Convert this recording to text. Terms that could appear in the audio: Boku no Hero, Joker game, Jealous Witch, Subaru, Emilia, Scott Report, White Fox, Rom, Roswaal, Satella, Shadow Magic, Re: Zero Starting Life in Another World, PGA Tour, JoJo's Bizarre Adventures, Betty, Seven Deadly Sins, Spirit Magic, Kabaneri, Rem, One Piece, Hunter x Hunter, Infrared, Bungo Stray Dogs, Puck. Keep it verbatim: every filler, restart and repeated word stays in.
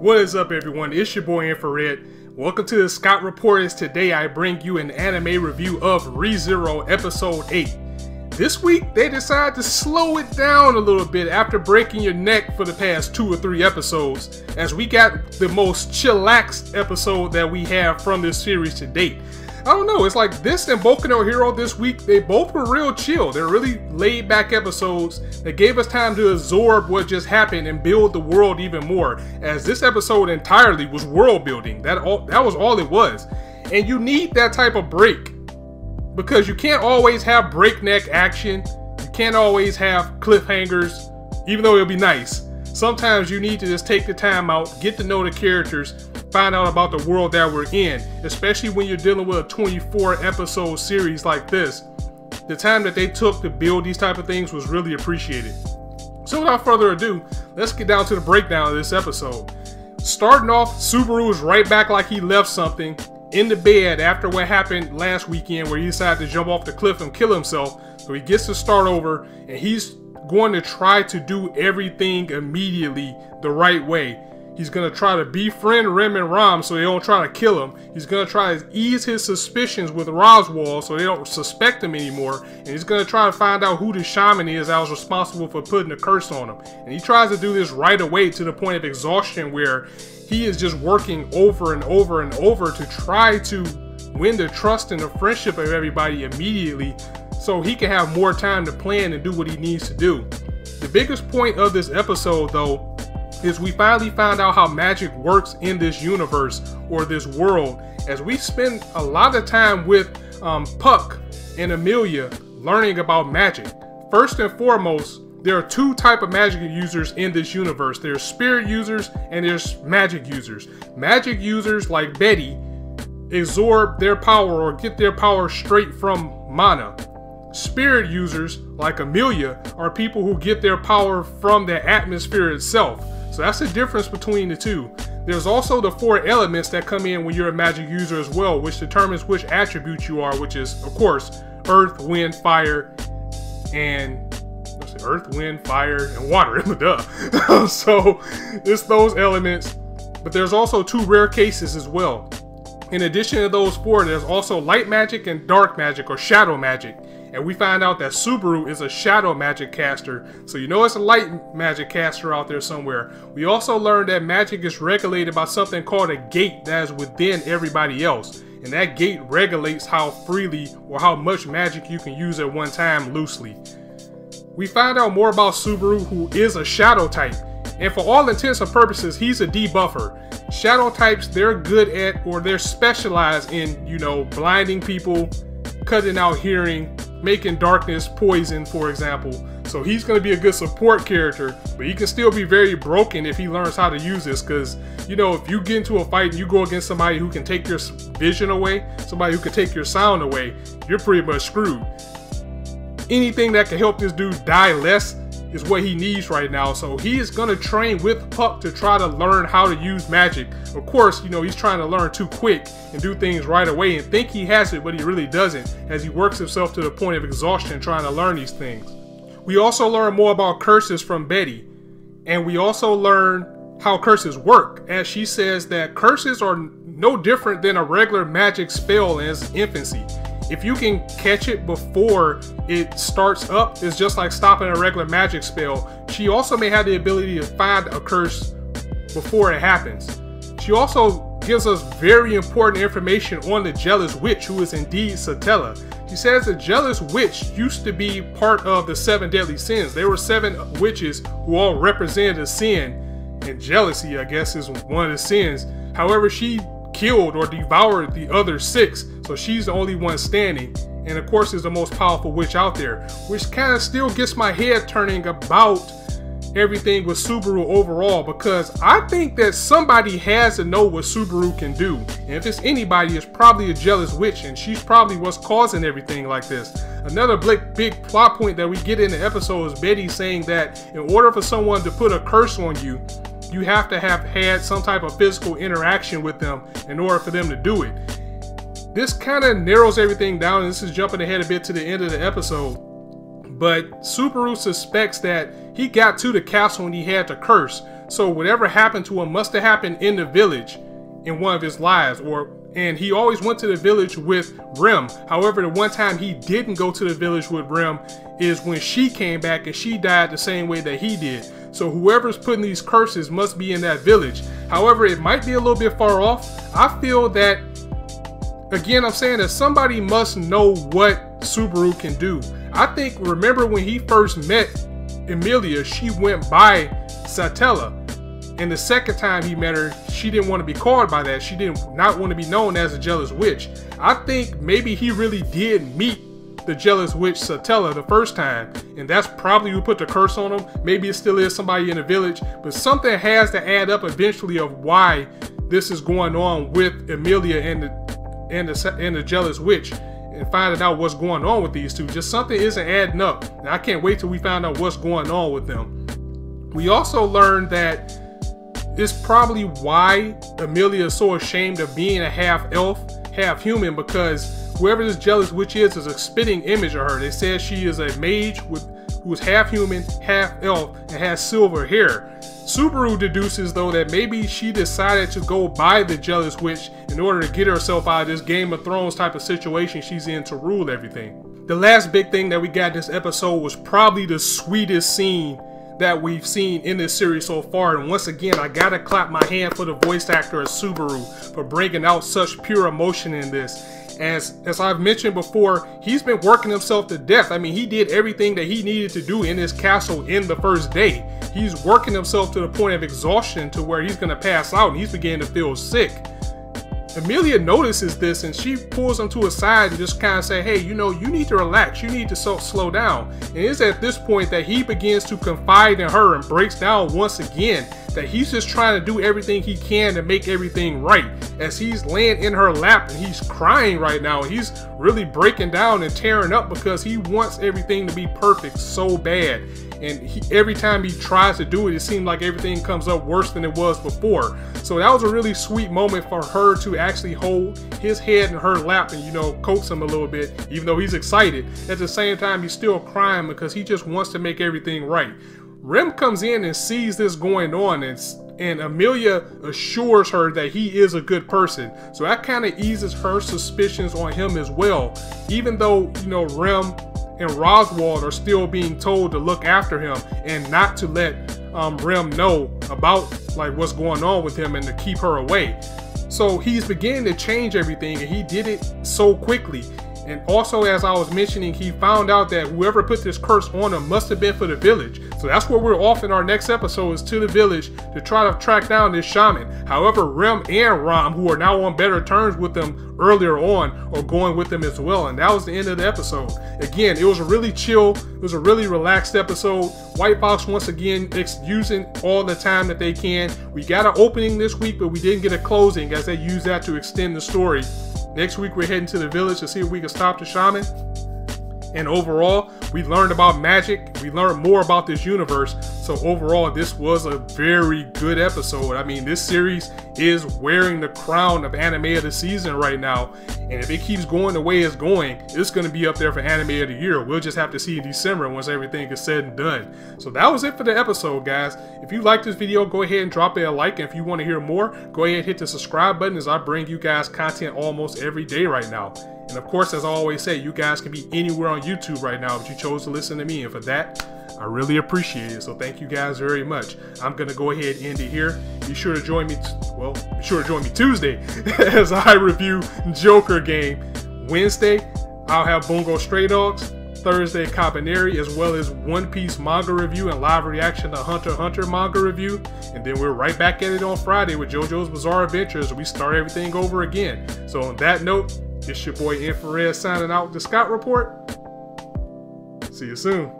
What is up, everyone? It's your boy Infrared. Welcome to the Scott Report, as today I bring you an anime review of Re:Zero Episode eight. This week they decided to slow it down a little bit after breaking your neck for the past two or three episodes, as we got the most chillaxed episode that we have from this series to date. I don't know, it's like this and Boku no Hero this week, they both were real chill. They're really laid back episodes that gave us time to absorb what just happened and build the world even more, as this episode entirely was world building. That, all, that was all it was. And you need that type of break, because you can't always have breakneck action. You can't always have cliffhangers, even though it'll be nice. Sometimes you need to just take the time out, get to know the characters, find out about the world that we're in, especially when you're dealing with a twenty-four episode series like this. The time that they took to build these type of things was really appreciated. So without further ado, let's get down to the breakdown of this episode. Starting off, Subaru is right back like he left something in the bed after what happened last weekend, where he decided to jump off the cliff and kill himself. So he gets to start over, and he's going to try to do everything immediately the right way. He's going to try to befriend Rem and Rom so they don't try to kill him. He's going to try to ease his suspicions with Roswaal so they don't suspect him anymore. And he's going to try to find out who the shaman is that was responsible for putting a curse on him. And he tries to do this right away, to the point of exhaustion, where he is just working over and over and over to try to win the trust and the friendship of everybody immediately, so he can have more time to plan and do what he needs to do. The biggest point of this episode, though, is we finally found out how magic works in this universe, or this world, as we spend a lot of time with um, Puck and Emilia learning about magic. First and foremost, there are two types of magic users in this universe. There's spirit users and there's magic users. Magic users, like Betty, absorb their power or get their power straight from mana. Spirit users, like Emilia, are people who get their power from the atmosphere itself. So that's the difference between the two. There's also the four elements that come in when you're a magic user as well, which determines which attribute you are, which is, of course, earth, wind, fire, and... Let's see, earth, wind, fire, and water. Duh. So it's those elements. But there's also two rare cases as well. In addition to those four, there's also light magic and dark magic, or shadow magic. And we find out that Subaru is a shadow magic caster, so you know it's a light magic caster out there somewhere. We also learned that magic is regulated by something called a gate that is within everybody else. And that gate regulates how freely or how much magic you can use at one time loosely. We find out more about Subaru, who is a shadow type. And for all intents and purposes, he's a debuffer. Shadow types, they're good at, or they're specialized in, you know, blinding people, cutting out hearing, making darkness poison, for example. So he's going to be a good support character, but he can still be very broken if he learns how to use this, because, you know, if you get into a fight and you go against somebody who can take your vision away, somebody who can take your sound away, you're pretty much screwed. Anything that can help this dude die less is what he needs right now. So he is going to train with Puck to try to learn how to use magic. Of course, you know, he's trying to learn too quick and do things right away and think he has it, but he really doesn't, as he works himself to the point of exhaustion trying to learn these things. We also learn more about curses from Betty, and we also learn how curses work, as she says that curses are no different than a regular magic spell in its infancy. If you can catch it before it starts up, it's just like stopping a regular magic spell. She also may have the ability to find a curse before it happens. She also gives us very important information on the jealous witch, who is indeed Satella. She says the jealous witch used to be part of the seven deadly sins. There were seven witches who all represented a sin, and jealousy, I guess, is one of the sins. However, she killed or devoured the other six, so she's the only one standing, and of course is the most powerful witch out there, which kind of still gets my head turning about everything with Subaru overall, because I think that somebody has to know what Subaru can do, and if it's anybody, it's probably a jealous witch, and she's probably what's causing everything like this. Another big, big plot point that we get in the episode is Betty saying that in order for someone to put a curse on you, you have to have had some type of physical interaction with them in order for them to do it. This kind of narrows everything down, and this is jumping ahead a bit to the end of the episode. But Subaru suspects that he got to the castle and he had to curse. So whatever happened to him must have happened in the village in one of his lives, or and he always went to the village with Rem. However, the one time he didn't go to the village with Rem is when she came back and she died the same way that he did. So whoever's putting these curses must be in that village. However, it might be a little bit far off. I feel that, again, I'm saying that somebody must know what Subaru can do. I think, remember when he first met Emilia, she went by Satella. And the second time he met her, she didn't want to be called by that. She did not want to be known as a jealous witch. I think maybe he really did meet the jealous witch Satella the first time, and that's probably who put the curse on him. Maybe it still is somebody in the village, but something has to add up eventually of why this is going on with Emilia and the and the, and the jealous witch, and finding out what's going on with these two. Just something isn't adding up, and I can't wait till we find out what's going on with them. We also learned that it's probably why Emilia is so ashamed of being a half elf, half human, because whoever this jealous witch is is a spitting image of her. They said she is a mage with who is half human, half elf, and has silver hair. Subaru deduces though that maybe she decided to go by the jealous witch in order to get herself out of this Game of Thrones type of situation she's in to rule everything. The last big thing that we got in this episode was probably the sweetest scene that we've seen in this series so far, and once again I gotta clap my hand for the voice actor of Subaru for bringing out such pure emotion in this. As, as I've mentioned before, he's been working himself to death. I mean, he did everything that he needed to do in his castle in the first day. He's working himself to the point of exhaustion to where he's gonna pass out, and he's beginning to feel sick. Emilia notices this and she pulls him to a side and just kind of say, hey, you know, you need to relax, you need to so slow down. And it's at this point that he begins to confide in her and breaks down once again that he's just trying to do everything he can to make everything right. As he's laying in her lap and he's crying right now, he's really breaking down and tearing up because he wants everything to be perfect so bad. And he, every time he tries to do it, it seems like everything comes up worse than it was before. So that was a really sweet moment for her to actually hold his head in her lap and, you know, coax him a little bit, even though he's excited. At the same time, he's still crying because he just wants to make everything right. Rem comes in and sees this going on, and, and Emilia assures her that he is a good person. So that kind of eases her suspicions on him as well, even though, you know, Rem and Roswaal are still being told to look after him and not to let um, Rem know about like what's going on with him and to keep her away. So he's beginning to change everything, and he did it so quickly. And also, as I was mentioning, he found out that whoever put this curse on him must have been for the village. So that's where we're off in our next episode, is to the village to try to track down this shaman. However, Rem and Rom, who are now on better terms with them earlier on, are going with them as well. And that was the end of the episode. Again, it was a really chill, it was a really relaxed episode. White Fox, once again, using all the time that they can. We got an opening this week, but we didn't get a closing, as they used that to extend the story. Next week, we're heading to the village to see if we can stop the shaman. And overall, we learned about magic. We learned more about this universe. So overall, this was a very good episode. I mean, this series is wearing the crown of anime of the season right now. And if it keeps going the way it's going, it's going to be up there for anime of the year. We'll just have to see in December once everything is said and done. So that was it for the episode, guys. If you like this video, go ahead and drop it a like. And if you want to hear more, go ahead and hit the subscribe button, as I bring you guys content almost every day right now. And of course, as I always say, you guys can be anywhere on YouTube right now, but you chose to listen to me. And for that, I really appreciate it. So thank you guys very much. I'm going to go ahead and end it here. Be sure to join me, well, be sure to join me Tuesday as I review Joker Game. Wednesday, I'll have Bungo Stray Dogs. Thursday, Kabaneri, as well as One Piece manga review and live reaction to Hunter x Hunter manga review. And then we're right back at it on Friday with JoJo's Bizarre Adventures. We start everything over again. So on that note, it's your boy Infrared signing out with the Scott Report. See you soon.